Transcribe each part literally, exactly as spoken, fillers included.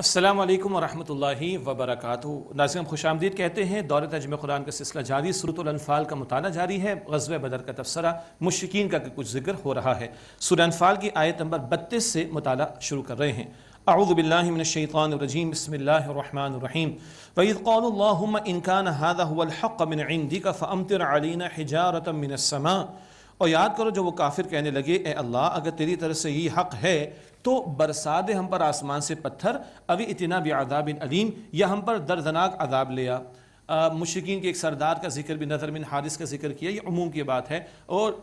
अस्सलामु अलैकुम वरहमतुल्लाहि वबरकातुहू। नाज़रीन खुश आमदीद कहते हैं। दौरे तर्जुमे कुरान का सिलसिला जारी, सूरह अल-अनफाल का मुताला जारी है। ग़ज़वे बदर का तबसरा, मुश्रिकीन का कुछ जिक्र हो रहा है। सूरह अल-अनफाल की आयत नंबर बत्तीस से मुताला शुरू कर रहे हैं। अऊज़ु बिल्लाहि मिनश्शैतानिर्रजीम, बिस्मिल्लाहिर्रहमानिर्रहीम। व इज़ क़ालू अल्लाहुम्मा इन काना हाज़ा हुवल हक़्क़ मिन इंदिका फ़अम्तिर अलैना हिजारतम मिनस्समा। और याद करो जो वो काफिर कहने लगे, ए अल्लाह अगर तेरी तरफ से यही हक़ है तो बरसा दे हम पर आसमान से पत्थर, अवी इतना भी अज़ाबिन अलीम, या हम पर दर्दनाक अज़ाब ले आ। मुश्रिकीन के एक सरदार का जिक्र भी, नज़र बिन हारिस का जिक्र किया, ये उमूम की बात है। और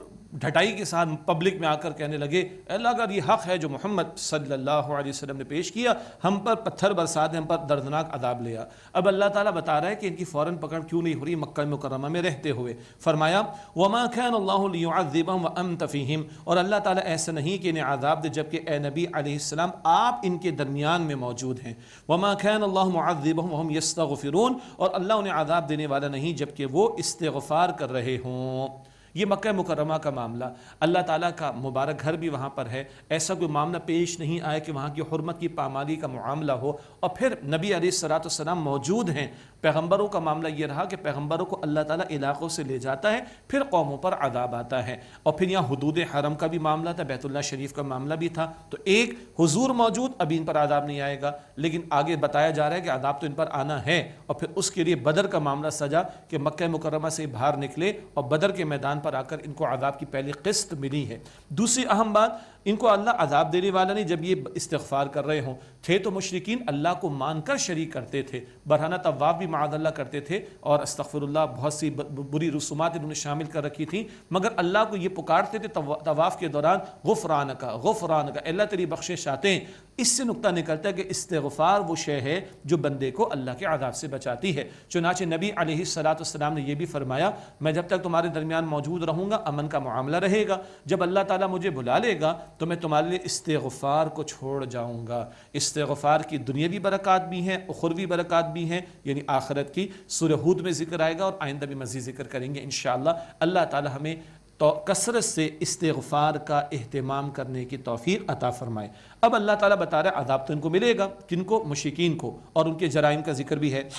ढटाई के साथ पब्लिक में आकर कहने लगे, अल्लाह अगर ये हक़ है जो मोहम्मद सल्लल्लाहु अलैहि वसल्लम ने पेश किया, हम पर पत्थर बरसा दे, हम पर दर्दनाक अदाब ले आ। अब अल्लाह ताला बता रहा है कि इनकी फ़ौरन पकड़ क्यों नहीं हो रही मक्का मुकर्रमा में रहते हुए। फरमाया वमा कान अल्लाहु लियुअज़्ज़िबहुम व अंत फ़ीहिम, और अल्लाह ताला ऐसा नहीं कि इन्हें आज़ाब दे जबकि ए नबी अलैहिस्सलाम आप इनके दरमियान में मौजूद हैं। वमा कान अल्लाहु मुअज़्ज़िबहुम व हुम यस्तग़फ़िरून, और अल्लाह उन्हें आज़ाब देने वाला नहीं जबकि वो इस्तिग़फ़ार कर रहे हों। ये मक्का मुकर्रमा का मामला, अल्लाह ताला का मुबारक घर भी वहाँ पर है। ऐसा कोई मामला पेश नहीं आया कि वहाँ की हुर्मत की पामाली का मामला हो। और फिर नबी अलैहिस्सलाम मौजूद हैं। पैगम्बरों का मामला ये रहा कि पैगम्बरों को अल्लाह ताला इलाक़ों से ले जाता है, फिर कौमों पर अदाब आता है। और फिर यहाँ हुदूद हरम का भी मामला था, बैतुल्ला शरीफ का मामला भी था। तो एक हुजूर मौजूद, अभी इन पर अदाब नहीं आएगा, लेकिन आगे बताया जा रहा है कि अदाब तो इन पर आना है। और फिर उसके लिए बदर का मामला सजा कि मक्का मुकर्रमा से बाहर निकले और बदर के मैदान पर आकर इनको अदाब की पहली किस्त मिली है। दूसरी अहम बात, इनको अल्लाह अजाब देने वाला नहीं जब ये इस्तिग़फ़ार कर रहे हों। थे तो मुश्रिकीन अल्लाह को मानकर शरीक करते थे, बरहाना तवाब भी माअल्लाह करते थे और अस्तग़फ़िरुल्लाह बहुत सी बुरी रसूमात इन्होंने शामिल कर रखी थी। मगर अल्लाह को ये पुकारते थे तवाफ़ के दौरान, गुफ़रान का गुफ़रान का, अल्लाह तेरी बख्शिश आते हैं। इससे नुकता निकलता है कि इस्तिग़फ़ार वो शे है जो बंदे को अल्लाह के अजाब से बचाती है। चुनाचे नबी अलैहिस्सलाम ने यह भी फरमाया, मैं जब तक तुम्हारे दरमियान मौजूद रहूँगा अमन का मामला रहेगा, जब अल्लाह ताला मुझे बुला लेगा तो मैं तुम्हारे लिए इस्तिग़फ़ार को छोड़ जाऊँगा। इस्तिग़फ़ार की दुनियावी बरक़ात भी हैं, उख़रवी बरक़ात भी हैं, यानी आखिरत की। सूरह हूद में जिक्र आएगा और आइंदा भी मज़ीद जिक्र करेंगे इंशाअल्लाह। अल्लाह ताला हमें तो कसरत से इस्तिग़फ़ार का एहतमाम करने की तौफ़ीक़ अता फ़रमाए। अब अल्लाह ताला बता रहा है अज़ाब तो इनको मिलेगा, किनको? मुश्रिकीन को, और उनके जराइम का जिक्र भी है।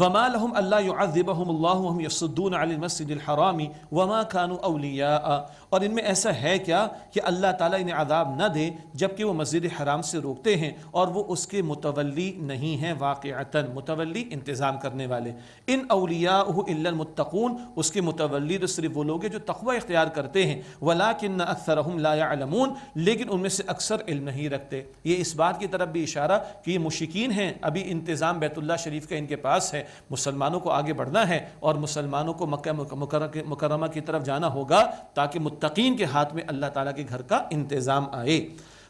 वमा लहुम अल्ला युअज़्ज़िबहुम अल्लाहु वहुम यसुद्दून अनिल मस्जिदिल हरामी वमा कानू औलिया। और इनमें ऐसा है क्या कि अल्लाह ताला इन्हें अज़ाब न दे जबकि वो मस्जिद हराम से रोकते हैं और वो उसके मुतवल्ली नहीं हैं। वाक़अतन मुतवल्ली इंतज़ाम करने वाले, इन औलियाहु इल्लल मुत्तक़ून, उसके मुतवल्ली तो सिर्फ वो लोग हैं जो तक़वा इख्तियार करते हैं। वलाकिन्न अक्सरहुम ला यअलमून, लेकिन उनमें से अक्सर इल्म नहीं रखते। ये इस बात की तरफ भी इशारा कि ये मुश्रिकीन हैं, अभी इंतज़ाम बैतुल्ला शरीफ का इनके पास है। मुसलमानों को आगे बढ़ना है और मुसलमानों को मक्का मुकर्रमा की तरफ जाना होगा ताकि मुत्तकीन के हाथ में अल्लाह ताला के घर का इंतज़ाम आए।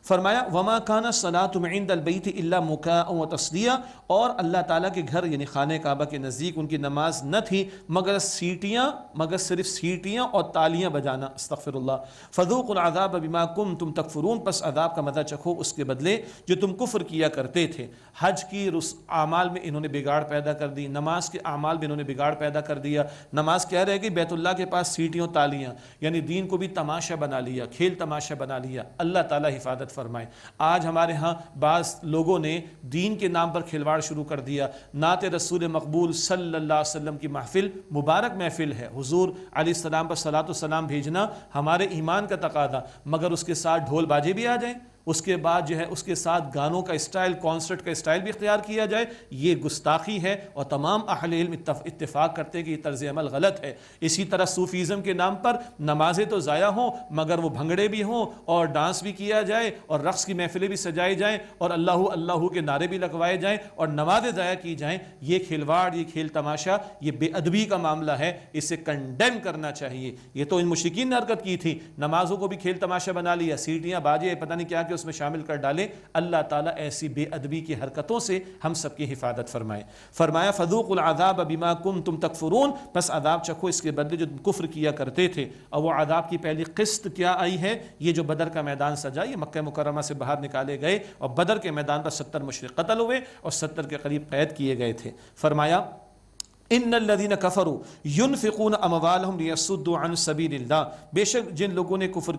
फरमाया वमा काना सलातुम इंदल बैति इल्ला मुकाअ व तस्लिया, और अल्लाह ताला के घर यानी खाने काबा के नज़दीक उनकी नमाज न थी मगर सीटियाँ मगर सिर्फ सीटियाँ और तालियाँ बजाना। अस्तग़फ़िरुल्लाह। फ़ज़ूक़ुल अज़ाब बिमा कुंतुम तकफ़ुरून, पस अज़ाब का मज़ा चखो उसके बदले जो तुम कुफ़्र किया करते थे। हज की आमाल में इन्होंने बिगाड़ पैदा कर दी, नमाज के आमाल में इन्होंने बिगाड़ पैदा कर दिया। नमाज क्या रह गई? बैतुल्लाह के पास सीटियों तालियाँ, यानी दीन को भी तमाशा बना लिया, खेल तमाशा बना लिया। अल्लाह ताला हिफाजत फरमाए। आज हमारे यहाँ बास लोगों ने दीन के नाम पर खिलवाड़ शुरू कर दिया। नाते रसूल मकबूल सल्लल्लाहु अलैहि वसल्लम की महफिल मुबारक महफिल है, हुजूर अली सलाम पर सलातो सलाम भेजना हमारे ईमान का तकादा, मगर उसके साथ ढोल बाजे भी आ जाएं, उसके बाद जो है उसके साथ गानों का स्टाइल, कॉन्सर्ट का स्टाइल भी इख्तियार किया जाए, ये गुस्ताखी है। और तमाम अहले इल्म इत्तिफाक करते हैं कि ये तर्ज़ अमल गलत है। इसी तरह सूफीज़म के नाम पर नमाजें तो ज़ाया हों मगर वो भंगड़े भी हों और डांस भी किया जाए और रक़्स की महफिलें भी सजाई जाएँ और अल्लाहू अल्लाहू के नारे भी लगवाए जाएँ और नमाजें ज़ाया की जाएँ। ये खिलवाड़, ये खेल तमाशा, ये बेअदबी का मामला है, इसे कंडेम करना चाहिए। ये तो इन मुश्रिकीन ने हरकत की थी, नमाजों को भी खेल तमाशा बना लिया, सीटियाँ बाजे पता नहीं क्या उसमें शामिल कर डाले। अल्लाह ताला ऐसी बेअदबी की हरकतों से हम सबकी हिफाजत फरमाए। फरमाया फज़ूक़ुल अज़ाब बिमा कुंतुम तकफ़ुरून, बस अज़ाब चखो इसके बदले जो कुफ्र किया करते थे। और वह अज़ाब की पहली किस्त क्या आई है? ये जो बदर का मैदान सजा, ये मक्का मुकर्रमा से बाहर निकाले गए और बदर के मैदान पर सत्तर मुशरिक कत्ल हुए और सत्तर के करीब कैद किए गए थे। फरमाया इन्नल्लज़ीना कफ़रू युनफ़िक़ून अमवालहुम लियसुद्दू अन सबीलिल्लाह, बेशक जिन लोगों ने कुफ्र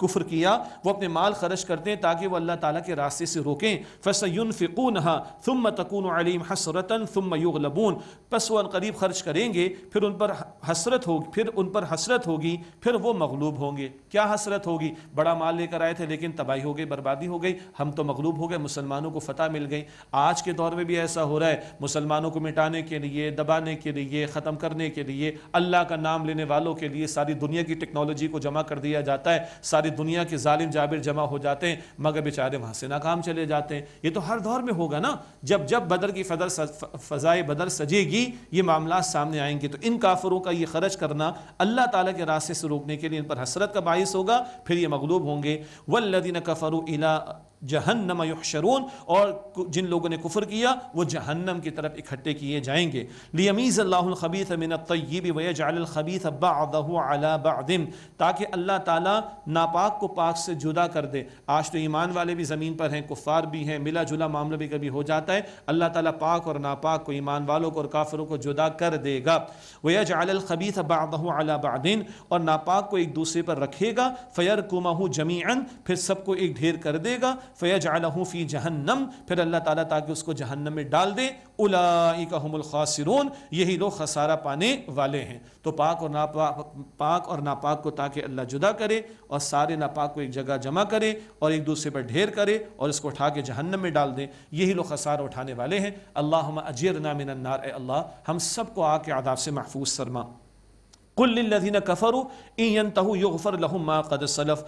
कुफ्र किया, वो अपने माल खर्च करते हैं ताकि वह अल्लाह ताला के रास्ते से रोकें। फसयुनफिकूनहा थुम्म तकूनु अलैहिम हसरतन थुम्म युगलबून, बस वह अनकरीब खर्च करेंगे, फिर उन पर हसरत होगी फिर उन पर हसरत होगी फिर वो मगलूब होंगे। क्या हसरत होगी? बड़ा माल लेकर आए थे लेकिन तबाही हो गई, बर्बादी हो गई, हम तो मगलूब हो गए, मुसलमानों को फतह मिल गई। आज के दौर में भी ऐसा हो रहा है, मुसलमानों को मिटाने के लिए, दबाने के लिए, ख़त्म करने के लिए, अल्लाह का नाम लेने वालों के लिए सारी दुनिया की टेक्नोलॉजी को जमा कर दिया जाता है, सारी दुनिया के जालिम जाबिर जमा हो जाते हैं, मगर बेचारे वहाँ से नाकाम चले जाते हैं। ये तो हर दौर में होगा ना, जब जब बदर की फदर फ़ज़ाए बदर सजेगी ये मामला सामने आएंगे। तो इन काफरों का ये खर्च करना अल्लाह ताला के रास्ते से रोकने के लिए इन पर हसरत का बाइस होगा, फिर ये मगलूब होंगे। वल्लज़ीना कफ़रू इला जहन्नम युहशरून, और जिन लोगों ने कुफर किया वो जहन्नम की तरफ इकट्ठे किए जाएंगे। लियमीज़ अल्लाहुल ख़बीथ मिन अत-तय्यिब व यजअलुल ख़बीथ बअदहु अला बअदिन, ताकि अल्लाह ताला नापाक को पाक से जुदा कर दे। आज तो ईमान वाले भी ज़मीन पर हैं, कुफ़ार भी हैं, मिला जुला मामला भी कभी हो जाता है। अल्लाह ताला पाक और नापाक को, ईमान वालों को और काफिरों को जुदा कर देगा। व यजअलुल ख़बीथ बअदहु अला बअदिन, और नापाक को एक दूसरे पर रखेगा। फ़यरकुमहु जमीअन, फिर सबको एक ढेर कर देगा। फ़यजअलहु फ़ी जहन्नम, फिर अल्लाह ताला ताकि उसको जहन्नम में डाल दे। उलाइका हुमुल ख़ासिरून, यही लोग खसारा पाने वाले हैं। तो पाक और नापाक पाक और नापाक को ताकि अल्लाह जुदा करे और सारे नापाक को एक जगह जमा करे और एक दूसरे पर ढेर करे और इसको उठा के जहन्नम में डाल दे, यही लोग खसारा उठाने वाले हैं। अल्लाहुम्मा अजिरना मिनन नार, ए अल्लाह हम सबको आग के आदाब से महफूज फरमा। कुल लिल्लज़ीना कफ़रू इन यंतहू युग़फ़र लहुम मा क़द सलफ़,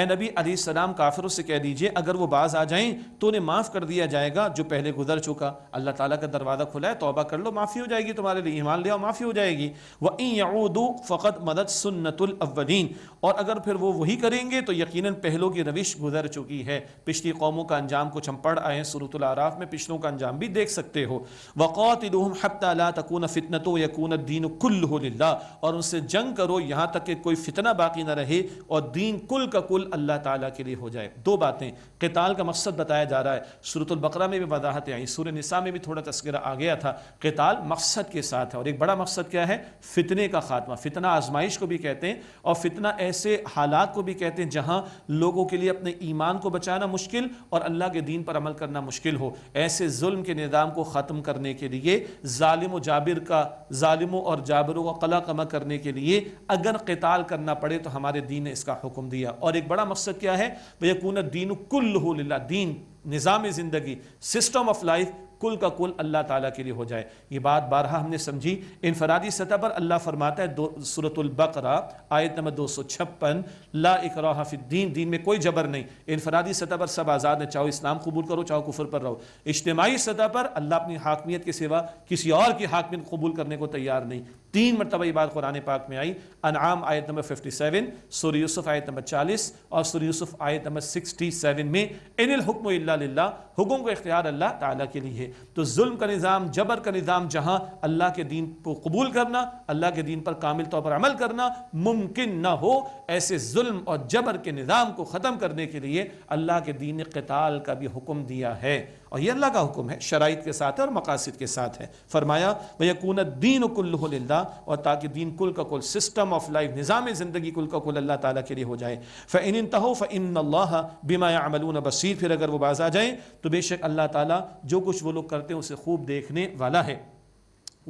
ए नबी अलैहिस्सलाम काफिरों से कह दीजिए अगर वो बाज आ जाएं तो उन्हें माफ़ कर दिया जाएगा जो पहले गुजर चुका। अल्लाह ताला का दरवाज़ा खुला है, तौबा कर लो, माफ़ी हो जाएगी तुम्हारे लिए, ईमान ले आओ माफ़ी हो जाएगी। व इन यऊदू फ़क़द मदद सुन्नतुल अव्वलीन, और अगर फिर वो वही करेंगे तो यकीनन पहलों की रविश गुजर चुकी है। पिछली कौमों का अंजाम कुछ हम पढ़ आए हैं सूरतुल आराफ में, पिछलों का अंजाम भी देख सकते हो। वक़ातिलूहुम हत्ता ला तकून फ़ितनतु यकून अद्दीन कुल्लुहु लिल्लाह, और उनसे जंग करो यहाँ तक कि कोई फितना बाकी न रहे और दीन कुल का कुल अल्लाह ताला के लिए हो जाए। दो बातें क़िताल का मकसद बताया जा रहा है, सूरतुल बकरा में भी वजाहतें आई, सूरह निसा में भी थोड़ा तस्करा आ गया था। क़िताल मकसद के साथ है, और एक बड़ा मकसद क्या है? फितने का खात्मा। फितना आजमाइश को भी कहते हैं और फितना ऐसे हालात को भी कहते हैं जहाँ लोगों के लिए अपने ईमान को बचाना मुश्किल और अल्लाह के दीन पर अमल करना मुश्किल हो। ऐसे जुल्म के निज़ाम को ख़त्म करने के लिए, जालिम जाबिर का जालिमों और जाबरों का कला कमा करने के लिए अगर क़िताल करना पड़े तो हमारे दीन ने इसका हुक्म दिया। और एक बड़ा मकसद क्या है? वयकून दीनु कुल्लुहु लिल्लाह, दीन निज़ाम ज़िंदगी, सिस्टम ऑफ लाइफ कुल का कुल अल्लाह ताला के लिए हो जाए। ये बात बारहा हमने समझी। इनफरादी सतह पर अल्लाह फरमाता है सूरतुल बकरा आयत नंबर दो सौ छप्पन, ला इकराहा फिद्दीन, दीन में कोई जबर नहीं। इनफरादी सतह पर सब आज़ाद हैं, चाहो इस्लाम कबूल करो चाहो कुफर पर रहो। इज्तिमाई सतह पर अल्लाह अपनी हाकमियत के सिवा किसी और की हाकमियत कबूल करने को तैयार नहीं। तीन मरतबा ये बात कुरान पाक में आई, अनआम आयत नंबर सत्तावन, सूरह यूसुफ आयत नंबर चालीस और सूरह यूसुफ आयत नंबर सड़सठ में, इनिल हुक्मु इल्ला लिल्लाह, हुक्म को इख्तियार अल्लाह ताला के लिए है। तो जुल्म का निज़ाम, जबर का निज़ाम जहाँ अल्लाह के दीन को कबूल करना, अल्लाह के दीन पर कामिल तौर पर अमल करना मुमकिन न हो, ऐसे जुल्म और जबर के निज़ाम को ख़त्म करने के लिए अल्लाह के दीन ने क़िताल का भी हुक्म दिया है। और ये अल्लाह का हुक्म है, शराइत के साथ है और मकासद के साथ है। फरमाया वयकून दीन कुल्लुहु लिल्लाह, और ताकि दीन कुल का कुल, सिस्टम ऑफ लाइफ, निज़ाम ज़िंदगी कुल का कुल अल्लाह ताला के लिए हो जाए। फ़इन इंतहू फ़इन्नल्लाह बिमा यअमलून बसीर, फिर अगर वो बाज आ जाएँ तो बेशक अल्लाह ताला जो कुछ वो लोग करते हैं उसे खूब देखने वाला है।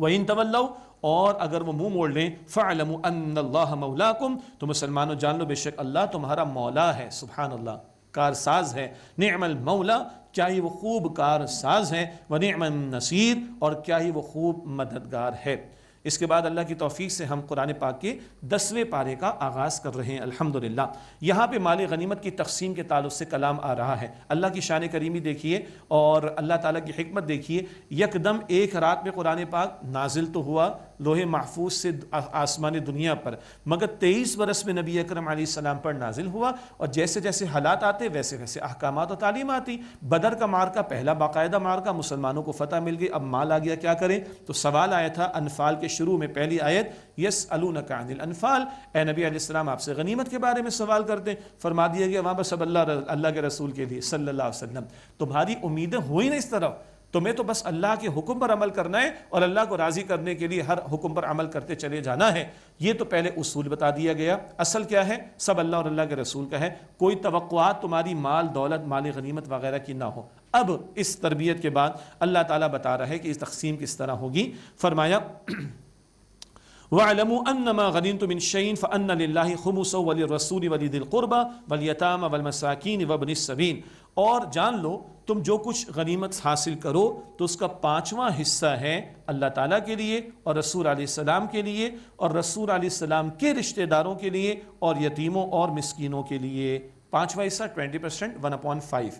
वइन तवल्लौ, और अगर वो मुंह मोड़ लें, फ़अलमू अन्नल्लाह मौलाकुम, तो मुसलमानों जान लो बेशक अल्लाह तुम्हारा मौला है। सुभान अल्लाह, कारसाज है, निअमल मौला, क्या ही वो खूब कारसाज है। व निअमन नसीर, और क्या ही वो खूब मददगार है। इसके बाद अल्लाह की तौफीक से हम कुरान पाक के दसवें पारे का आगाज़ कर रहे हैं अल्हम्दुलिल्लाह। यहाँ पे माल गनीमत की तकसीम के ताल्लुक़ से कलाम आ रहा है। अल्लाह की शान करीमी देखिए और अल्लाह ताला की हिकमत देखिए। यकदम एक रात में कुरान पाक नाजिल तो हुआ लोहे महफूज से आसमान दुनिया पर, मगर तेईस बरस में नबी अकरम अलैहिस्सलाम पर नाजिल हुआ, और जैसे जैसे हालात आते वैसे वैसे अहकामात और तालीम आती। बदर का मार्का पहला बाकायदा मार्का, मुसलमानों को फतह मिल गई, अब माल आ गया, क्या करें? तो सवाल आया था अनफाल के शुरू में, पहली आयत, यस्अलूनका अनिल अनफाल, ए नबी अलैहिस्सलाम आपसे गनीमत के बारे में सवाल करते हैं। फरमा दिया गया वहाँ पर सब अल्लाह अल्लाह के रसूल के लिए सल्लल्लाहु अलैहि वसल्लम, तुम्हारी उम्मीदें हुई ना इस तरह, तो मैं तो बस अल्लाह के हुक्म पर अमल करना है और अल्लाह को राज़ी करने के लिए हर हुक्म पर अमल करते चले जाना है। ये तो पहले उसूल बता दिया गया, असल क्या है सब अल्लाह और अल्लाह के रसूल का है। कोई तवक्कुआत तुम्हारी माल दौलत माल गनीमत वगैरह की ना हो। अब इस तरबियत के बाद अल्लाह ताला बता रहा है कि इस तकसीम किस तरह होगी। फरमाया वालमू अन्नमा गनीमतुम मिन शैइन फअन्ना लिल्लाहि खुमुसहु वलिर्रसूलि वलिदिल कुर्बा वलयतामा वलमसाकीन वबनिस्सबील। और जान लो तुम जो कुछ गनीमत हासिल करो तो उसका पाँचवा हिस्सा है अल्लाह ताला के लिए और रसूल अलैहिस्सलाम के लिए और रसूल अलैहिस्सलाम के रिश्तेदारों के लिए और यतीमों और मिस्किनों के लिए। पाँचवा हिस्सा twenty percent one upon five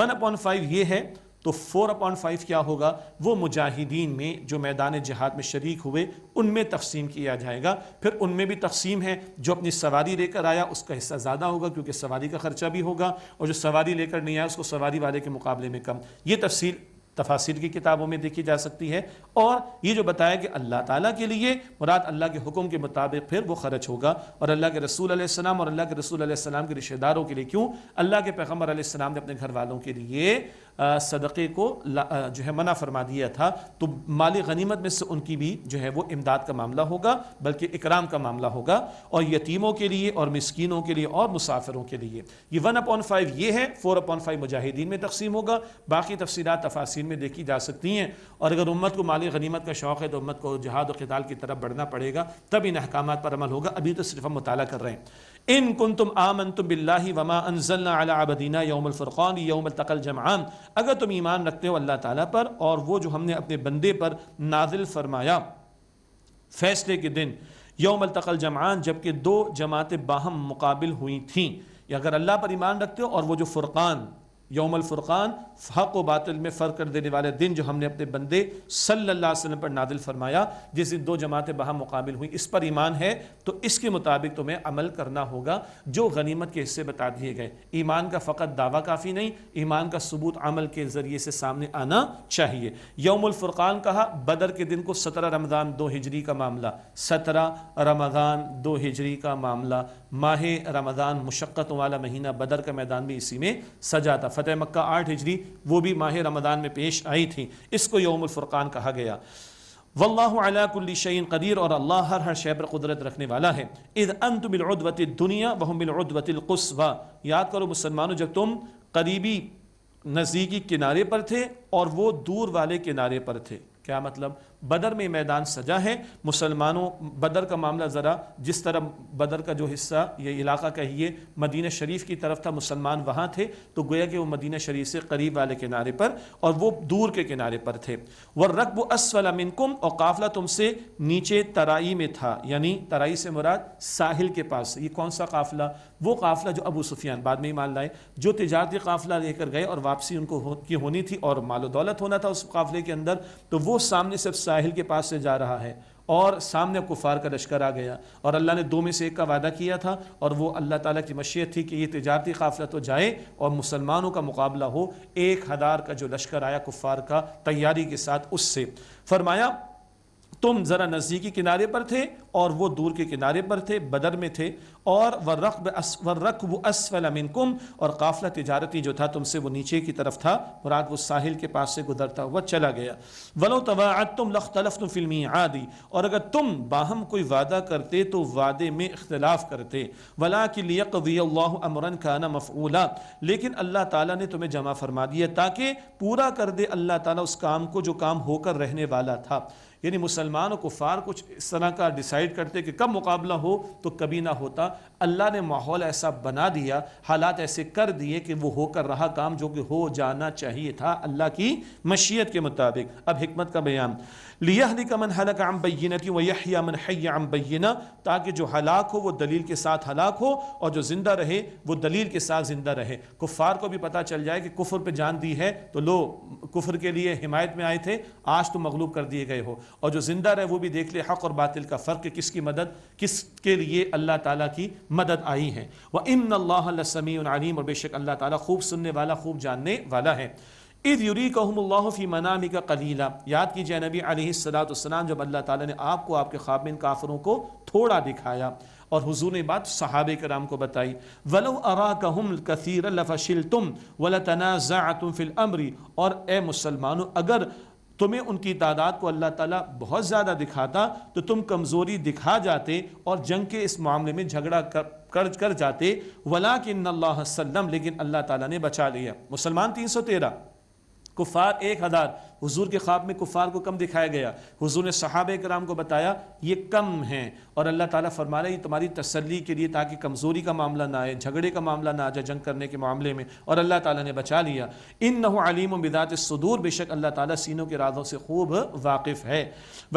one upon five ये है तो फोर अपॉन फाइव क्या होगा, वो मुजाहिदीन में जो मैदान जिहाद में शरीक हुए उनमें तकसीम किया जाएगा। फिर उनमें भी तकसीम है, जो अपनी सवारी लेकर आया उसका हिस्सा ज़्यादा होगा क्योंकि सवारी का ख़र्चा भी होगा, और जो सवारी लेकर नहीं आया उसको सवारी वाले के मुकाबले में कम। ये तफसील तफासिर की किताबों में देखी जा सकती है। और ये जो बताया कि अल्लाह ताला के लिए मुराद अल्लाह के हुक्म के मुताबिक फिर वो खर्च होगा, और अल्लाह के रसूल अलैहिस्सलाम और अल्लाह के रसूल अलैहिस्सलाम के रिश्तेदारों के लिए। क्यों? अल्लाह के पैगम्बर अलैहिस्सलाम ने अपने घर वालों के लिए आ, सदक़े को ला, आ, जो है मना फरमा दिया था, तो माल गनीमत में से उनकी भी जो है वो इमदाद का मामला होगा, बल्कि इकराम का मामला होगा, और यतीमों के लिए और मिस्किनों के लिए और मुसाफिरों के लिए। ये वन अपॉन फाइव ये है, फोर अपॉन फाइव मुजाहिदीन में तकसीम होगा। बाकी तफसीलात तफासिर में देखी जा सकती हैं। और अगर उम्मत को माल गनीमत का शौक़ है तो उम्मत को जहाद और क़िताल की तरफ बढ़ना पड़ेगा, तब इन अहकामात पर अमल होगा। अभी तो सिर्फ हम मुताला कर रहे हैं। इन कुन्तुम आमनतुम बिल्लाहि वमा अंज़लना अला अबदीना यौमल फुरक़ान यौमल तक़ल जमआन, अगर तुम ईमान रखते हो अल्लाह ताला पर और वो जो हमने अपने बंदे पर नाजिल फरमाया फैसले के दिन यौमल तक़ल जमआन, जबकि दो जमातें बाहम मुकाबिल हुई थीं। अगर अल्लाह पर ईमान रखते हो और वो जो फ़ुरक़ान यौमल फ़ुरक़ान हक़ व बातिल में फ़र्क कर देने वाले दिन जो हमने अपने बंदे सल्लल्लाहु अलैहि वसल्लम पर नादिल फरमाया, जिस दिन दो जमातें बाहम मुकाबिल हुई, इस पर ईमान है तो इसके मुताबिक तुम्हें अमल करना होगा जो गनीमत के हिस्से बता दिए गए। ईमान का फ़कत दावा काफ़ी नहीं, ईमान का सबूत अमल के ज़रिए से सामने आना चाहिए। यौमुल फ़ुरक़ान कहा बदर के दिन को, सत्रह रमज़ान दो हिजरी का मामला, सत्रह रमज़ान दो हिजरी का मामला। माह रमज़ान मुशक्क़तों वाला महीना, बदर का मैदान भी इसी में सजा था। फतेह मक्का आठ हिजरी वो भी माह रमज़ान में पेश आई थी, इसको यौमुल फ़ुरक़ान कहा गया। वल्लाहु अला कुल्ली शैइन क़दीर, और अल्लाह हर हर शै पर कुदरत रखने वाला है। इज़ अंतुम बिल उद्वतिद दुनिया वहुम बिल उद्वतिल क़ुस्वा, याद करो मुसलमानों जब तुम करीबी नज़दीकी किनारे पर थे और वो दूर वाले किनारे पर थे। क्या मतलब? बदर में मैदान सजा है मुसलमानों, बदर का मामला ज़रा जिस तरह बदर का जो हिस्सा ये इलाका कहिए मदीना शरीफ की तरफ था, मुसलमान वहाँ थे, तो गोया कि वो मदीना शरीफ से करीब वाले किनारे पर और वो दूर के किनारे पर थे। वर्रकबु अस्फला मिनकुम, और काफ़िला तुमसे नीचे तराई में था, यानी तराई से मुराद साहिल के पास। ये कौन सा काफ़िला? वो काफ़िला जो अबू सुफियान बाद में ईमान लाए, जो तिजारती काफ़िला लेकर गए और वापसी उनको हो, की होनी थी और मालो दौलत होना था उस काफ़िले के अंदर, तो वो सामने से साहिल के पास से जा रहा है और सामने कुफार का लश्कर आ गया, और अल्लाह ने दो में से एक का वादा किया था, और वो अल्लाह ताला की मशीयत थी कि ये तिजारती काफ़िला तो जाए और मुसलमानों का मुकाबला हो। एक हज़ार का जो लश्कर आया कुफार का तैयारी के साथ, उससे फरमाया तुम ज़रा नज़दीकी किनारे पर थे और वो दूर के किनारे पर थे, बदर में थे। और वर्रकबु अस्फला मिनकुम, और काफ़िला तिजारती जो था तुमसे वो नीचे की तरफ था, मुराद वो साहिल के पास से गुजरता हुआ चला गया। वलो तवाअदतुम लख्तलफ्तुम फिल मीआदी, और अगर तुम बाहम कोई वादा करते तो वादे में इख्तलाफ करते। वलाकिन लियक़दियल्लाहु अमरन काना मफ़ऊला, लेकिन अल्लाह ताला ने तुम्हें जमा फरमा दिया ताकि पूरा कर दे अल्लाह ताला उस काम को जो काम होकर रहने वाला था। यानी मुसलमान और कुफ़ार कुछ इस तरह का डिसाइड करते कि कब मुकाबला हो तो कभी ना होता। अल्लाह ने माहौल ऐसा बना दिया, हालात ऐसे कर दिए कि वो होकर रहा काम जो कि हो जाना चाहिए था अल्लाह की मशीयत के मुताबिक। अब हिकमत का बयान, लियहलिक मन हलक अन बैयिनति व यहया मन हय्या अन बैयिना, ताकि जो हलाक हो वो दलील के साथ हलाक हो और जो ज़िंदा रहे वो दलील के साथ ज़िंदा रहे। कुफ़ार को भी पता चल जाए कि कुफ़र पर जान दी है तो लो, कुफ़र के लिए हिमायत में आए थे, आज तो मगलूब कर दिए गए हो। और जो ज़िंदा रहे वो भी देख ले हक़ और बातिल का फ़र्क, किसकी मदद किसके लिए अल्लाह ताला की मदद आई है। व इन्नल्लाह लसमीउन अलीम, और बेशक अल्लाह ताला खूब सुनने वाला खूब जानने वाला है। इज़ युरीकहुमुल्लाहु फ़ी मनामिका क़लीला, याद कीजिए नबी अलैहिस्सलातु वस्सलाम जब अल्लाह ताला ने आपको आपके ख्वाब में इन काफ़िरों को थोड़ा दिखाया और हुजूर ने बात सहाबे कराम को बताई। वलो अराकहुम कसीर लफशिल्तुम वलतनाज़अतुम फिल अम्री, और ए मुसलमानों अगर तुम्हें उनकी तादाद को अल्लाह ताला बहुत ज़्यादा दिखाता तो तुम कमज़ोरी दिखा जाते और जंग के इस मामले में झगड़ा कर कर कर जाते। वलाकिन्नल्लाह सल्लम, लेकिन अल्लाह ताला ने बचा लिया। मुसलमान तीन सौ तेरह, कुफ़ार एक हज़ार। हुजूर के ख्वाब में कुफ़ार को कम दिखाया गया, हुजूर ने सहाबे कराम को बताया ये कम हैं, और अल्लाह ताला फरमा रहा है ये तुम्हारी तसल्ली के लिए, ताकि कमज़ोरी का मामला ना आए, झगड़े का मामला ना आ जाए जंग करने के मामले में, और अल्लाह ताला ने बचा लिया। इन्नहु अलीम बिदात सुदूर, बेशक अल्लाह ताला सीनों के राज़ों से खूब वाकिफ़ है।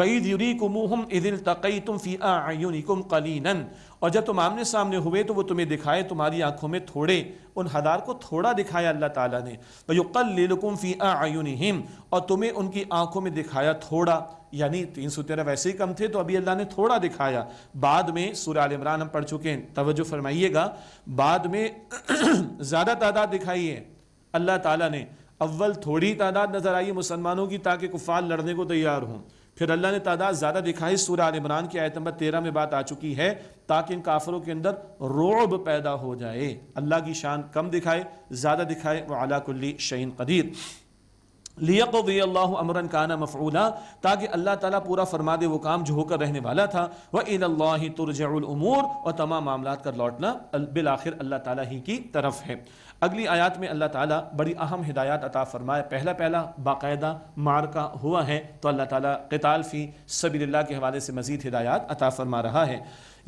वईद युरीकुमुहुम इदिल तक़ैतुम फ़ी अयुनिकुम क़लीलन, और जब तुम आमने सामने हुए तो वो तुम्हें दिखाए तुम्हारी आंखों में थोड़े, उन हज़ार को थोड़ा दिखाया अल्लाह ताला ने। वयुक़ल्लिलुकुम फ़ी अयुनिहिम, और तुम्हें उनकी आंखों में दिखाया थोड़ा, यानी तीन सौ तेरह वैसे ही कम थे तो अभी अल्लाह ने थोड़ा दिखाया। बाद में सूरह आल इमरान हम पढ़ चुके हैं, तवज्जो फरमाइएगा, बाद में ज़्यादा तादाद दिखाई है अल्लाह ताला ने। अव्वल थोड़ी तादाद नज़र आई मुसलमानों की ताकि कुफ़ार लड़ने को तैयार हों, फिर अल्लाह ने तादाद ज़्यादा दिखाई। सूरह आल इमरान की आयत नंबर तेरह में बात आ चुकी है, ताकि इन काफिरों के अंदर रौब पैदा हो जाए। अल्लाह की शान कम दिखाए, ज़्यादा दिखाए। व अला कुल्ली शैइन क़दीर। लियक़ज़िय अल्लाहु अमरन काना मफ़ऊला, ताकि अल्लाह ताला पूरा फरमा दे वो काम जो होकर रहने वाला था। व इलल्लाहि तुरजउल उमूर, और तमाम मामलात का लौटना बिल आखिर अल्लाह ताला ही की तरफ है। अगली आयत में अल्लाह ताला बड़ी अहम हिदायत अता फरमाए। पहला पहला बाकायदा मार्का हुआ है, तो अल्लाह ताला क़िताल फ़ी सबीलिल्लाह के हवाले से मज़ीद हिदायत अता फरमा रहा है।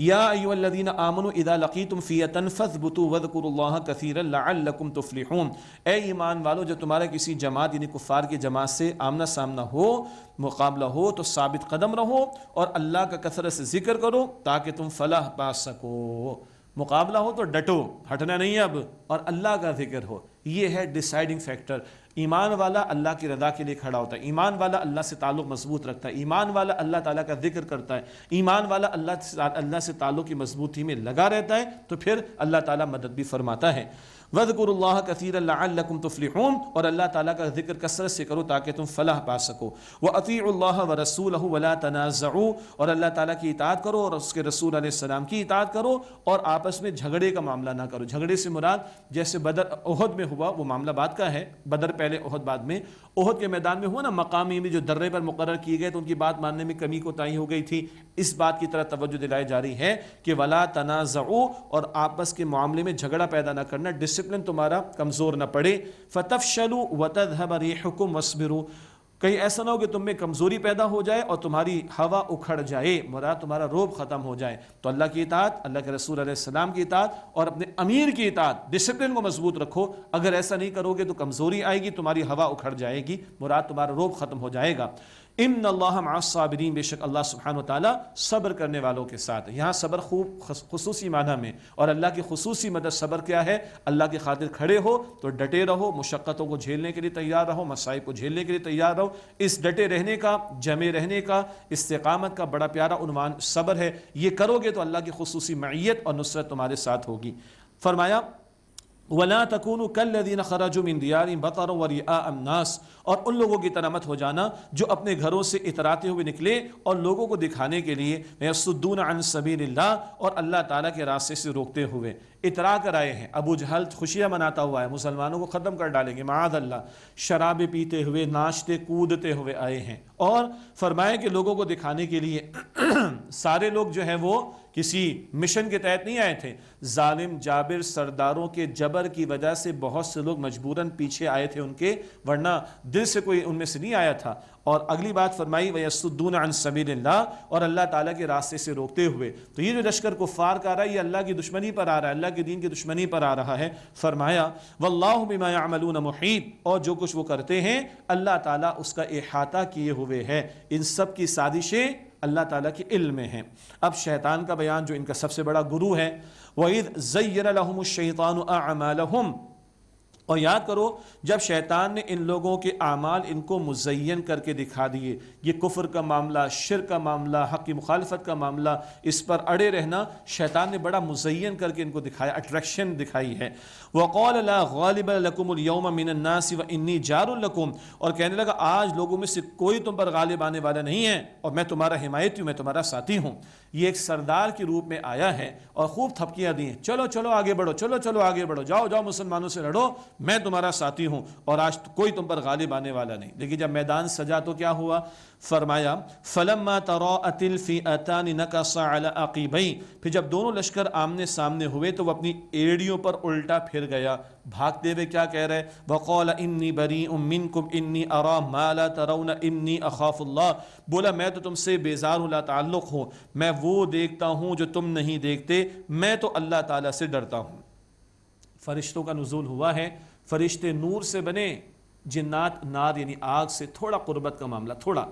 या अय्युहल्लज़ीना आमनू इज़ा लक़ीतुम फ़ियतन फ़ज़्बुतू वज़्कुरुल्लाह कसीरन लअल्लकुम तुफ़्लिहून, ए ईमान वालों जब तुम्हारा किसी जमात यानी कुफ़ार की जमात से आमना सामना हो, मुकाबला हो, तो साबित कदम रहो और अल्लाह का कसरत से जिक्र करो ताकि तुम फ़लाह पा सको। मुकाबला हो तो डटो, हटना नहीं है अब, और अल्लाह का जिक्र हो। ये है डिसाइडिंग फैक्टर। ईमान वाला अल्लाह की रज़ा के लिए खड़ा होता है, ईमान वाला अल्लाह से ताल्लुक़ मजबूत रखता है, ईमान वाला अल्लाह ताला का जिक्र करता है, ईमान वाला अल्लाह से अल्लाह से ताल्लुक़ की मजबूती में लगा रहता है, तो फिर अल्लाह ताला मदद भी फरमाता है। वज़्कुरुल्लाह कसीरन लअल्लकुम तुफ़्लिहून, और अल्लाह ताला का जिक्र कसरत से करो ताकि तुम फ़लाह पा सको। व अतीउल्लाह व रसूलहु वला तनाज़ऊ, और अल्लाह ताला की इताअत करो और उसके रसूल अलैहिस्सलाम की इताअत करो, और आपस में झगड़े का मामला ना करो। झगड़े से मुराद जैसे बदर ओहद में हुआ वो मामला बाद का है, बदर पहले ओहद बाद में। ओहद के मैदान में हुआ ना, मकामी में जो दर्रे पर मुकर्रर किए गए तो उनकी बात मानने में कमी कोताही हो गई थी, इस बात की तरह तवज्जो दिलाई जा रही है कि वला तनाज़ऊ, और आपस के मामले में झगड़ा पैदा ना करना, डिसिप्लिन तुम्हारा कमज़ोर ना पड़े। फतफशलू वतज़हब रिहुकुम वस्बिरू, कहीं ऐसा ना हो कि तुम में कमज़ोरी पैदा हो जाए और तुम्हारी हवा उखड़ जाए, मरा तुम्हारा रोब ख़त्म हो जाए। तो अल्लाह की इताअत, अल्लाह के रसूल अलैहिस्सलाम की इताअत और अपने अमीर की इताअत, डिसिप्लिन को मजबूत रखो। अगर ऐसा नहीं करोगे तो कमज़ोरी आएगी, तुम्हारी हवा उखड़ जाएगी, मरा तुम्हारा रोब ख़त्म हो जाएगा। इन्नल्लाह मअस्साबिरीन, बेशक अल्लाह सुब्हानहु व तआला सब्र करने वालों के साथ। यहाँ सब्र खूब खुसूसी माना में, और अल्लाह की खुसूसी मदद। सब्र क्या है? अल्लाह की खातिर खड़े हो तो डटे रहो, मुशक्क़तों को झेलने के लिए तैयार रहो, मसाइब को झेलने के लिए तैयार रहो। इस डटे रहने का, जमे रहने का, इस्तिक़ामत का बड़ा प्यारा उन्वान सब्र है। ये करोगे तो अल्लाह की खुसूसी मईयत और नुसरत तुम्हारे साथ होगी। फरमाया वला तकूनु कल्लज़ीना खरजू मिन दियारिहिम बतरन व रिआअ अन्नास, और उन लोगों की तरह मत हो जाना जो अपने घरों से इतराते हुए निकले और लोगों को दिखाने के लिए, यसुद्दून अन सबीलिल्लाह, और अल्लाह ताला के रास्ते से रोकते हुए इतरा कर आए हैं। अबू जहल खुशियाँ मनाता हुआ है, मुसलमानों को ख़त्म कर डालेंगे माअज़ल्लाह, शराबें पीते हुए, नाचते कूदते हुए आए हैं, और फरमाया कि लोगों को दिखाने के लिए। सारे लोग जो हैं वो किसी मिशन के तहत नहीं आए थे, जालिम जाबिर सरदारों के जबर की वजह से बहुत से लोग मजबूरन पीछे आए थे उनके, वरना दिल से कोई उनमें से नहीं आया था। और अगली बात फरमाई वयसुद्दून अन सबीलिल्लाह, और अल्लाह ताला के रास्ते से रोकते हुए। तो ये जो लश्कर कुफ़ार का आ रहा है ये अल्लाह की दुश्मनी पर आ रहा है, अल्लाह के दीन की दुश्मनी पर आ रहा है। फरमाया वल्लाहु बिमा यअमलून मुहीत, और जो कुछ वो करते हैं अल्लाह ताला उसका इहाता किए हुए है। इन सब की साजिशें अल्लाह ताला के इल्म में हैं। अब शैतान का बयान, जो इनका सबसे बड़ा गुरु है। वइज़ ज़य्यन लहुमुश शैतानु अअमालहुम, और याद करो जब शैतान ने इन लोगों के आमाल इनको मुज़य्यन करके दिखा दिए, ये कुफ्र का मामला, शिर का मामला, हक़ की मुखालफत का मामला, इस पर अड़े रहना शैतान ने बड़ा मुज़य्यन करके इनको दिखाया, अट्रैक्शन दिखाई है। वक़ाल ला ग़ालिब लकुमुल यौम मिनन नास व इन्नी जारुल लकुम, और कहने लगा आज लोगों में से कोई तुम पर गालिब आने वाला नहीं है और मैं तुम्हारा हिमायती हूँ, मैं तुम्हारा साथी हूँ। ये एक सरदार के रूप में आया है और खूब थपकियाँ दी हैं, चलो चलो आगे बढ़ो, चलो चलो आगे बढ़ो, जाओ जाओ मुसलमानों से लड़ो, मैं तुम्हारा साथी हूँ और आज कोई तुम पर गालिब आने वाला नहीं। लेकिन जब मैदान सजा तो क्या हुआ? फरमाया फलम्मा तराअतिल फ़िअतानि नकसा अला अक़ीबैहि, फिर जब दोनों लश्कर आमने सामने हुए तो वह अपनी एड़ियों पर उल्टा फिर गया। भागते हुए क्या कह रहे? वक़ाल इन्नी बरीउम मिनकुम इन्नी अरा मा ला तराउन इन्नी अख़ाफ़ुल्लाह, बोला मैं तो तुमसे बेजार हूँ, ला ताल्लुक़ हूँ, मैं वो देखता हूँ जो तुम नहीं देखते, मैं तो अल्लाह ताला से डरता हूँ। फ़रिश्तों का नुज़ूल हुआ है, फ़रिश्ते नूर से बने, जिन्नात नार यानी आग से, थोड़ा क़ुर्बत का मामला थोड़ा,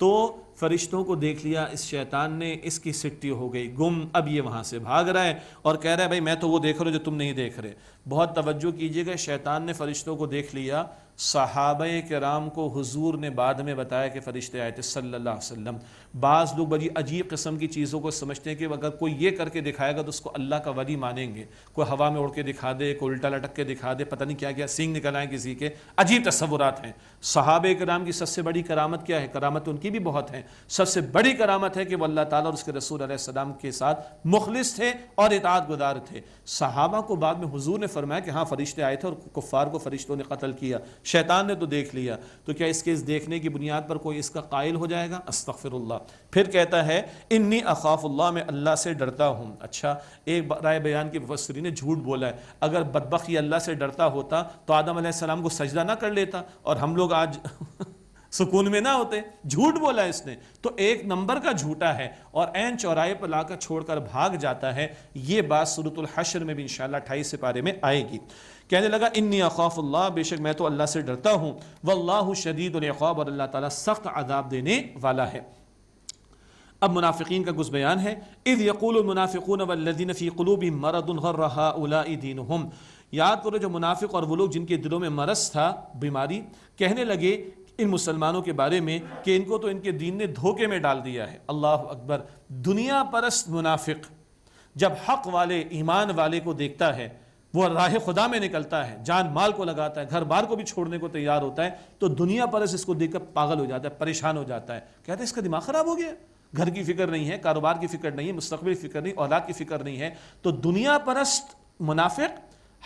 तो फ़रिश्तों को देख लिया इस शैतान ने, इसकी सिट्टी हो गई गुम, अब ये वहाँ से भाग रहा है और कह रहा है भाई मैं तो वो देख रहा हूँ जो तुम नहीं देख रहे। बहुत तवज्जो कीजिएगा, शैतान ने फ़रिश्तों को देख लिया। सहाबाए किराम को हुजूर ने बाद में बताया कि फ़रिश्ते आए थे सल्लल्लाहु अलैहि वसल्लम। बाज़ लोग बड़ी अजीब किस्म की चीज़ों को समझते हैं कि अगर कोई ये करके दिखाएगा तो उसको अल्लाह का वली मानेंगे, कोई हवा में उड़ के दिखा दे, कोई उल्टा लटक के दिखा दे, पता नहीं क्या क्या सींग निकलाएँ किसी के, अजीब तस्वुरात हैं। सहाबाए किराम की सबसे बड़ी करामत क्या है? करामत उनकी भी बहुत है, सबसे बड़ी करामत है कि वह अल्लाह ताला और उसके रसूल अलैहि सलाम के साथ मुखलिस थे और इताअत गुज़ार थे। सहाबा को बाद में हुजूर ने फरमाया कि हाँ फ़रिश्ते आए थे और कुफ़ार को फ़रिश्तों ने कत्ल किया, शैतान ने तो देख लिया, तो क्या इसके इस देखने की बुनियाद पर कोई इसका कायल हो जाएगा? अस्तग़फिरुल्लाह। फिर कहता है इन्नी अख़ाफ़ुल्लाह, मैं अल्लाह से डरता हूँ। अच्छा, एक राय बयान के मुफस्सिरीन ने झूठ बोला है, अगर बदबख्त अल्लाह से डरता होता तो आदम अलैहिस्सलाम को सजदा ना कर लेता और हम लोग आज सुकून में ना होते। झूठ बोला इसने, तो एक नंबर का झूठा है और ऐन चौराहे पर लाकर छोड़कर भाग जाता है। ये बात सूरतुल हश्र में भी इंशाल्लाह अट्ठाईस से पारे में आएगी। कहने लगा इन्नी अख़ाफ़ुल्लाह, बेशक मैं तो अल्लाह से डरता हूँ, वल्लाहु शदीदुल इक़ाब, और अल्लाह ताला सख्त अज़ाब देने वाला है। अब मुनाफिकीन का कुछ बयान है। इज़ यक़ूलुल मुनाफ़िक़ून वल्लज़ीना फ़ी क़ुलूबिहिम मरदुन ग़र्र हाउलाइ दीनुहुम, याद करो जो मुनाफिक और वो लोग जिनके दिलों में मरज़ था, बीमारी, कहने लगे इन मुसलमानों के बारे में कि इनको तो इनके दीन ने धोखे में डाल दिया है। अल्लाह अकबर! दुनिया परस्त मुनाफिक जब हक़ वाले, ईमान वाले को देखता है, वह राह खुदा में निकलता है, जान माल को लगाता है, घर बार को भी छोड़ने को तैयार होता है, तो दुनिया परस्त इसको देखकर पागल हो जाता है, परेशान हो जाता है, कहते हैं इसका दिमाग ख़राब हो गया, घर की फ़िक्र नहीं है, कारोबार की फ़िक्र नहीं है, मुस्तक़बिल की फ़िक्र नहीं, औलाद की फ़िक्र नहीं है। तो दुनिया परस्त मुनाफिक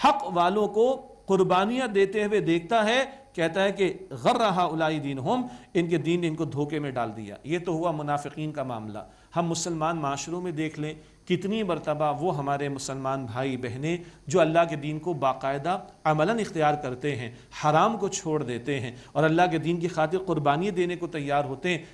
हक़ वालों को कुर्बानियाँ देते हुए देखता है, कहता है कि ग़र्र हाउलाइ दीनुहुम, इनके दीन ने इनको धोखे में डाल दिया। ये तो हुआ मुनाफिकीन का मामला। हम मुसलमान माशरों में देख लें कितनी मरतबा वो हमारे मुसलमान भाई बहनें जो अल्लाह के दीन को बाकायदा अमलन इख्तियार करते हैं, हराम को छोड़ देते हैं और अल्लाह के दीन की खातिर कुर्बानी देने को तैयार होते हैं,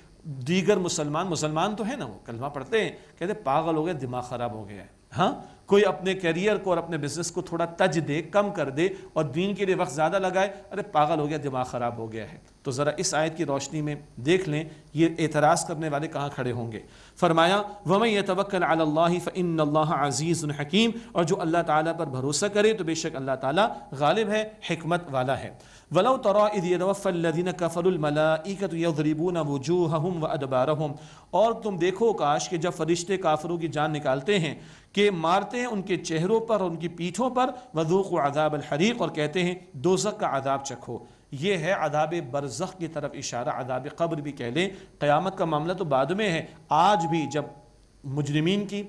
दीगर मुसलमान, मुसलमान तो है ना, वो कलमा पढ़ते हैं, कहते पागल हो गया, दिमाग ख़राब हो गया है। हाँ, कोई अपने कैरियर को और अपने बिजनेस को थोड़ा तज दे, कम कर दे और दीन के लिए वक्त ज़्यादा लगाए, अरे पागल हो गया, दिमाग ख़राब हो गया है। तो ज़रा इस आयत की रोशनी में देख लें ये एतराज़ करने वाले कहाँ खड़े होंगे। फरमाया वमन यतवक्कल अला अल्लाह फइन्नल्लाह अज़ीज़ुन हकीम, और जो अल्लाह ताला पर भरोसा करे तो बेशक अल्लाह ताला गालिब है, हिकमत वाला है। वलौ तरा इज़ यतवफ़्फ़ल लज़ीना कफ़रुल मलाइकतु यज़रिबूना वुजूहहुम व अदबारहुम, और तुम देखो काश कि जब फरिश्ते काफिरों की जान निकालते हैं कि मारते हैं उनके चेहरों पर और उनकी पीठों पर, वज़ूक़ू अज़ाबल हरीक़, और कहते हैं दोज़ख का अज़ाब चखो। ये है अज़ाब बरज़ख की तरफ इशारा, अज़ाब क़ब्र भी कह लें, क़यामत का मामला तो बाद में है, आज भी जब मुजरिमीन की,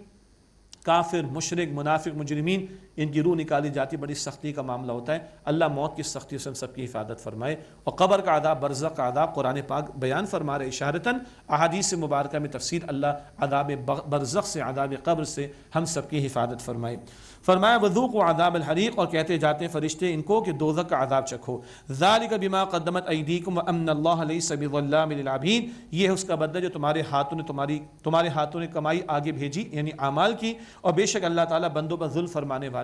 काफिर, मुशरिक, मुनाफिक, मुजरिमीन, इनकी रूह निकाली जाती, बड़ी सख्ती का मामला होता है। अल्लाह मौत की सख्ती से हम सबकी हिफाजत फरमाए। और कब्र का अदाब, बरज़ख का अदाब कुरान पाक बयान फरमा रहे, इशारतन अहादीस मुबारक में तफसीर, अल्लाह अदाब बरज़ख से, अदाब कब्र से हम सबकी हिफाजत फरमाए। फरमाया वज़ूक़ू अज़ाबल हरीक़, और कहते जाते हैं फ़रिश्ते इनको कि दोज़ख का अदाब चखो। ज़ालिका बिमा क़द्दमत अयदीकुम व अन्नल्लाह लैसा बिज़्ज़ालामिन लिल अबीद, ये है उसका बदला जो तुम्हारे हाथों ने तुम्हारी तुम्हारे हाथों ने कमाई आगे भेजी यानी आमाल की, और बेशक अल्लाह ताला बंदों पर ज़ुल्म फरमाने वाला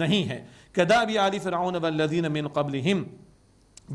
नहीं है। कदाबि आलि फ़िरऔन वल्लज़ीन मिन क़ब्लिहिम,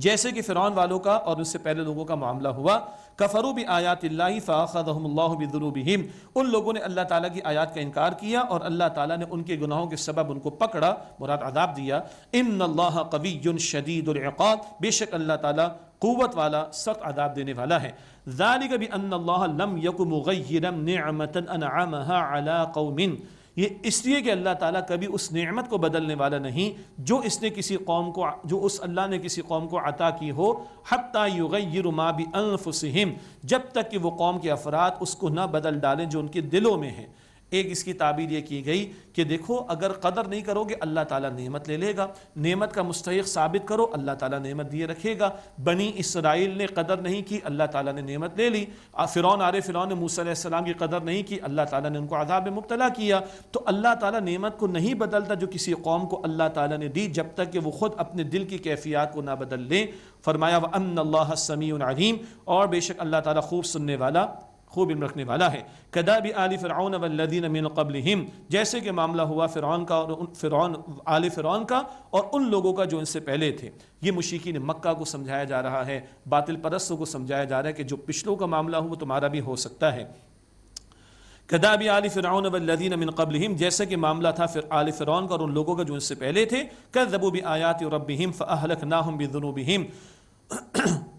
जैसे कि फिरौन वालों का और उससे पहले लोगों का मामला हुआ। कफरू भी आयातिल्लाही फ़ाख़ज़हुमुल्लाहु बिज़ुनूबिहिम, उन लोगों ने अल्लाह ताला की आयत का इनकार किया और अल्लाह ताला ने उनके गुनाहों के सबब उनको पकड़ा, मुराद अज़ाब दिया। इन्नल्लाहा क़विय्युन शदीदुल इक़ाब, बेशक अल्लाह ताला क़ुव्वत वाला सख्त अज़ाब देने वाला है। ज़ालिक बिअन्नल्लाहा लम यकु मुग़य्यिरन निअमतन अनअमहा अला क़ौमिन, ये इसलिए कि अल्लाह ताला कभी उस नेमत को बदलने वाला नहीं जो इसने किसी कौम को, जो उस अल्लाह ने किसी कौम को अता की हो। हत्ता युग़य्यिरू मा बिअन्फुसिहिम, जब तक कि वो कौम के अफराद उसको ना बदल डालें जो उनके दिलों में है। एक इसकी ताबीर ये की गई कि देखो, अगर कदर नहीं करोगे अल्लाह ताला नेमत ले लेगा, नेमत का मुस्तहिक़ साबित करो अल्लाह ताला नेमत दिए रखेगा। बनी इसराइल ने कदर नहीं की, अल्लाह ताला ने नेमत ले ली। फ़िरौन आरे फ़िरौन ने मूसा अलैहिस्सलाम की कदर नहीं की, अल्लाह ताला ने उनको अज़ाब में मुब्तला किया। तो अल्लाह ताला नेमत को नहीं बदलता जो किसी कौम को अल्लाह ताला ने दी, जब तक कि वो ख़ुद अपने दिल की कैफियत को ना बदल लें। फरमाया व अन्नल्लाह समीउन अलीम, और बेशक अल्लाह ताला खूब सुनने वाला, खूब इल्म रखने वाला है। कदाबि आलि फ़िरऔन वल्लज़ीन मिन क़ब्लिहिम, जैसे कि मामला हुआ फ़िरऔन का और उन फ़िरऔन आलि फ़िरऔन का और उन लोगों का जो इनसे पहले थे। ये मुश्रिकीन मक्का को समझाया जा रहा है, बातिल परस्तों को समझाया जा रहा है कि जो पिछलों का मामला हो वो तुम्हारा भी हो सकता है। कदाबि आलि फ़िरऔन वल्लज़ीन मिन क़ब्लिहिम, जैसे कि मामला था फिर आलि फ़िरऔन का और उन लोगों का जो इनसे पहले थे। कज़्ज़बू बिआयाति रब्बिहिम फ़अहलकनाहुम बिज़ुनूबिहिम,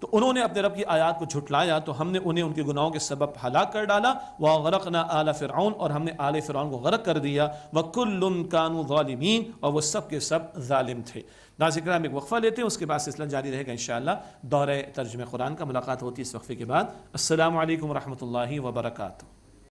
तो उन्होंने अपने रब की आयत को झुटलाया तो हमने उन्हें उनके गुनाहों के सबब हलाक कर डाला। व गरक़ना आल फ़िरऔन, और हमने आल फ़िरऔन को गरक कर दिया। व कुल्लुन कानू ज़ालिमीन, और वह सब के सब ज़ालिम थे। नाज़रीन किराम, एक वक्फ़ा लेते हैं, उसके बाद सिलसिला जारी रहेगा इंशाअल्लाह। दौरे तर्जुमे क़ुरान का मुलाकात होती है इस वक्फ़े के बाद। अस्सलामु अलैकुम व रहमतुल्लाहि व बरकातुहू।